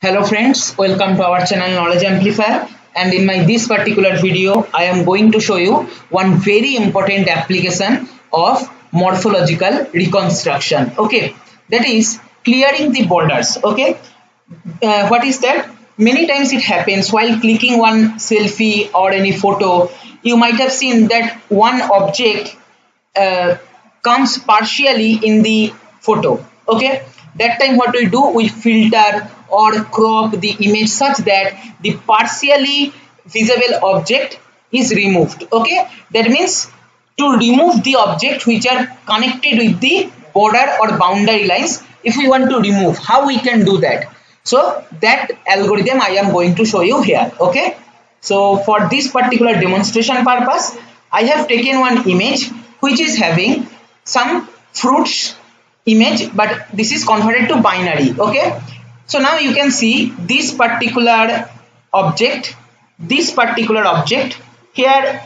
Hello friends, welcome to our channel Knowledge Amplifier, and in my this particular video I am going to show you one very important application of morphological reconstruction. Okay, that is clearing the borders. Okay, what is that? Many times it happens while clicking one selfie or any photo, you might have seen that one object comes partially in the photo. Okay, that time what we do, we filter or crop the image such that the partially visible object is removed. Okay, that means to remove the object which are connected with the border or boundary lines. If we want to remove, how we can do that? So that algorithm I am going to show you here. Okay, so for this particular demonstration purpose, I have taken one image which is having some fruits image, but this is converted to binary. Okay, so now you can see this particular object here,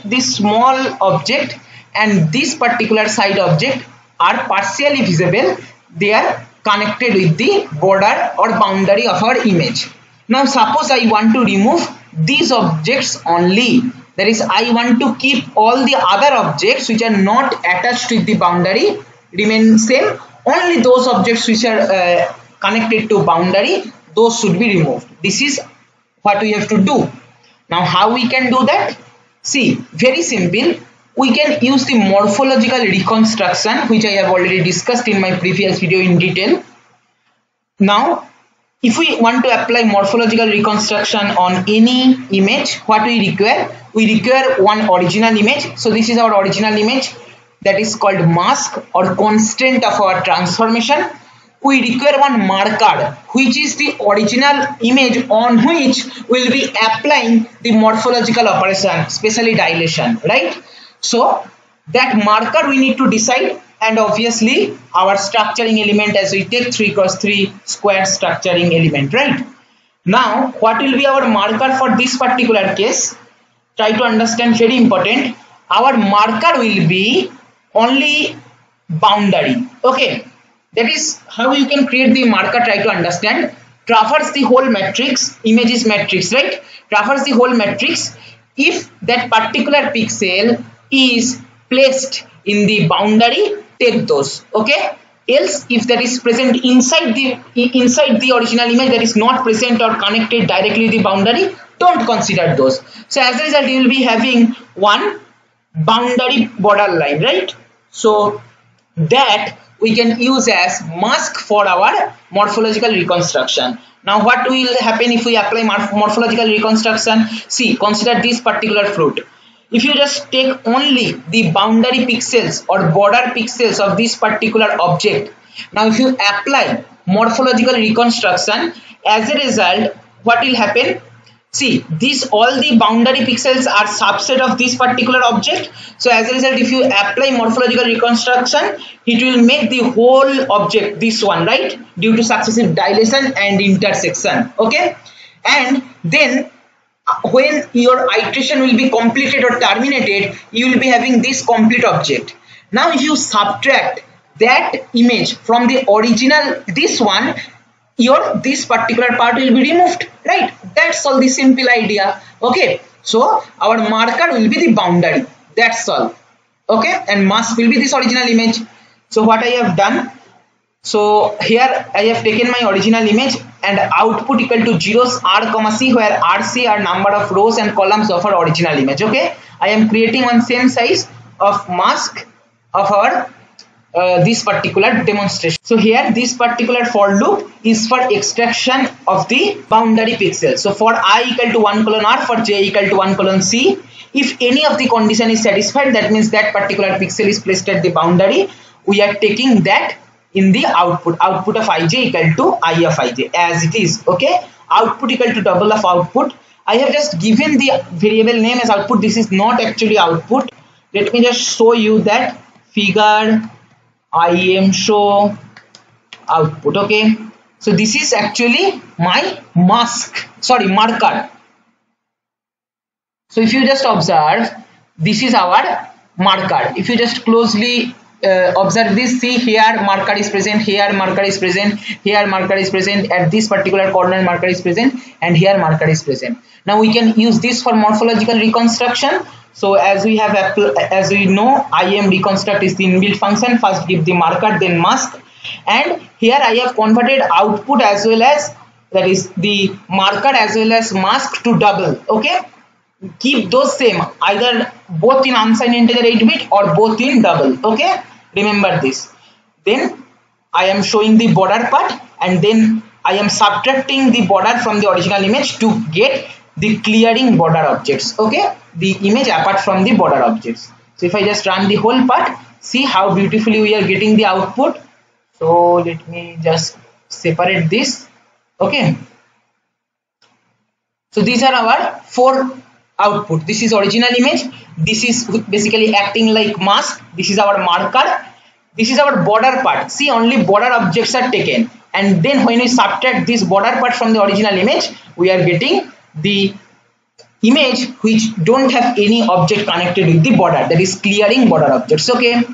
this small object and this particular side object are partially visible. They are connected with the border or boundary of our image. Now suppose I want to remove these objects only, that is I want to keep all the other objects which are not attached with the boundary remain same, only those objects which are connected to boundary, those should be removed. This is what we have to do. Now how we can do that? See, very simple. We can use the morphological reconstruction, which I have already discussed in my previous video in detail. Now if we want to apply morphological reconstruction on any image, what we require? We require one original image. So this is our original image, that is called mask or constant of our transformation. We require one marker, which is the original image on which we will be applying the morphological operation, especially dilation, right? So that marker we need to decide, and obviously our structuring element, as we take 3 cross 3 square structuring element, right? Now what will be our marker for this particular case? Try to understand, very important. Our marker will be only boundary. Okay, that is how you can create the marker. Try to understand. Traverse the whole matrix. Image is matrix, right? Traverse the whole matrix. If that particular pixel is placed in the boundary, take those. Okay, else if that is present inside the original image, that is not present or connected directly to the boundary, don't consider those. So as a result, you will be having one boundary border line, right? So that we can use as mask for our morphological reconstruction. Now what will happen if we apply morphological reconstruction? See, consider this particular fruit. If you just take only the boundary pixels or border pixels of this particular object, now if you apply morphological reconstruction, as a result what will happen? See, these all the boundary pixels are subset of this particular object. So as a result, if you apply morphological reconstruction, it will make the whole object this one, right, due to successive dilation and intersection. Okay, and then when your iteration will be completed or terminated, you will be having this complete object. Now if you subtract that image from the original this one, your this particular part will be removed, right? That's all the simple idea. Okay, so our marker will be the boundary, that's all. Okay, and mask will be this original image. So what I have done, so here I have taken my original image and output equal to zeros r, c, where rc are number of rows and columns of our original image. Okay, I am creating one same size of mask of our this particular demonstration. So here this particular for loop is for extraction of the boundary pixel. So for i = 1:r, for j = 1:c, if any of the condition is satisfied, that means that particular pixel is placed at the boundary, we are taking that in the output of ij = i of ij as it is. Okay, output equal to double of output. I have just given the variable name as output. This is not actually output. Let me just show you that figure. I am show output. Okay, so this is actually my marker. So if you just observe, this is our marker. If you just closely observe this, see here marker is present, here marker is present, here marker is present, at this particular coordinate marker is present, and here marker is present. Now we can use this for morphological reconstruction. So as we know, imreconstruct is the inbuilt function. First give the marker, then mask, and here I have converted output as well as, that is the marker as well as mask, to double. Okay, keep those same, either both in unsigned integer 8-bit or both in double. Okay, remember this. Then I am showing the border part, and then I am subtracting the border from the original image to get the clearing border objects. Okay, the image apart from the border objects. So if I just run the whole part, see how beautifully we are getting the output. So let me just separate this. Okay, so these are our four output. This is original image, this is basically acting like mask, this is our marker, this is our border part. See, only border objects are taken, and then when we subtract this border part from the original image, we are getting the image which don't have any object connected with the border, that is clearing border objects. Okay,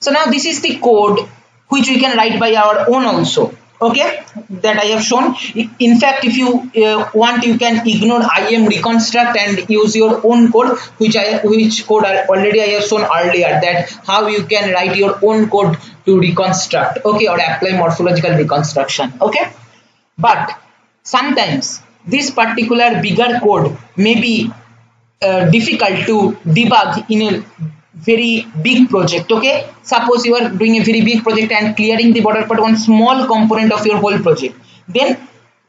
so now this is the code which we can write by our own also. Okay, that I have shown. In fact, if you want, you can ignore imreconstruct and use your own code, which code I have shown earlier, that how you can write your own code to reconstruct, okay, or apply morphological reconstruction. Okay, but sometimes this particular bigger code may be difficult to debug in a very big project. Okay, suppose you are doing a very big project and clearing the border part one small component of your whole project, then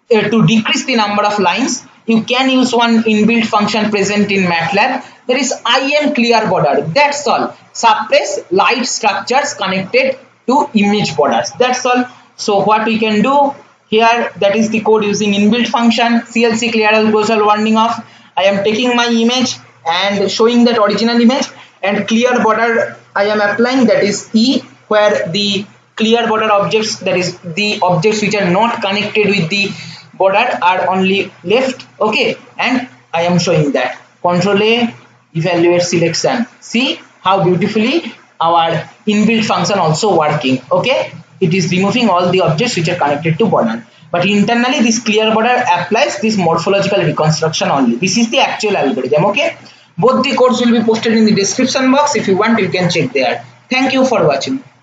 to decrease the number of lines, you can use one inbuilt function present in MATLAB, that is imclearborder. That's all, suppress light structures connected to image borders. That's all. So what we can do here, that is the code using inbuilt function, CLC clear all closure warning off. I am taking my image and showing that original image, and clear border I am applying, that is E, where the clear border objects, that is the objects which are not connected with the border, are only left. Okay, and I am showing that. Control A, evaluate selection. See how beautifully our inbuilt function also working. Okay, it is removing all the objects which are connected to border, but internally this clear border applies this morphological reconstruction only. This is the actual algorithm. Okay, both the codes will be posted in the description box. If you want, you can check there. Thank you for watching.